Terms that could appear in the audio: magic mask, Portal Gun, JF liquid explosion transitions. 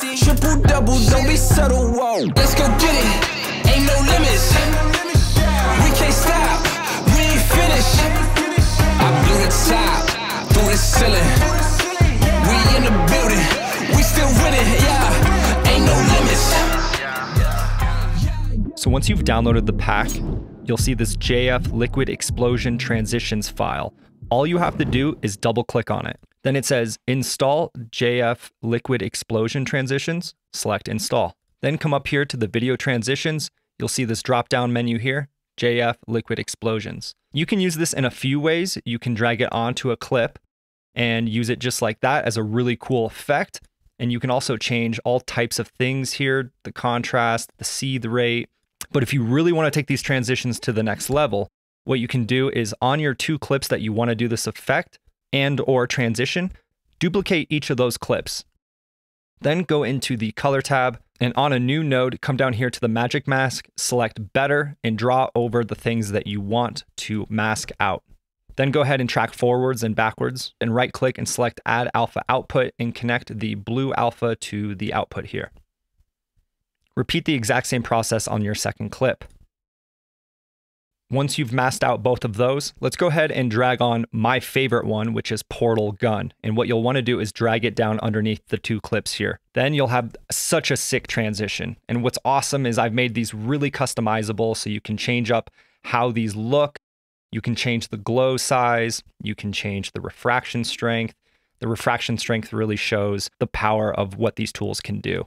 50, triple double, don't be subtle, whoa. Let's go get it, ain't no limits. We can't stop, we ain't finished. I blew the top, through the ceiling. We in the building, we still winning, yeah. Ain't no limits. So once you've downloaded the pack, you'll see this JF liquid explosion transitions file. All you have to do is double click on it. Then it says install JF liquid explosion transitions, select install. Then come up here to the video transitions. You'll see this drop down menu here, JF liquid explosions. You can use this in a few ways. You can drag it onto a clip and use it just like that as a really cool effect. And you can also change all types of things here, the contrast, the seethe rate. But if you really want to take these transitions to the next level, what you can do is on your two clips that you want to do this effect and or transition, duplicate each of those clips. Then go into the color tab and on a new node, come down here to the magic mask, select better and draw over the things that you want to mask out. Then go ahead and track forwards and backwards and right click and select add alpha output and connect the blue alpha to the output here. Repeat the exact same process on your second clip. Once you've masked out both of those, let's go ahead and drag on my favorite one, which is Portal Gun. And what you'll want to do is drag it down underneath the two clips here. Then you'll have such a sick transition. And what's awesome is I've made these really customizable so you can change up how these look. You can change the glow size. You can change the refraction strength. The refraction strength really shows the power of what these tools can do.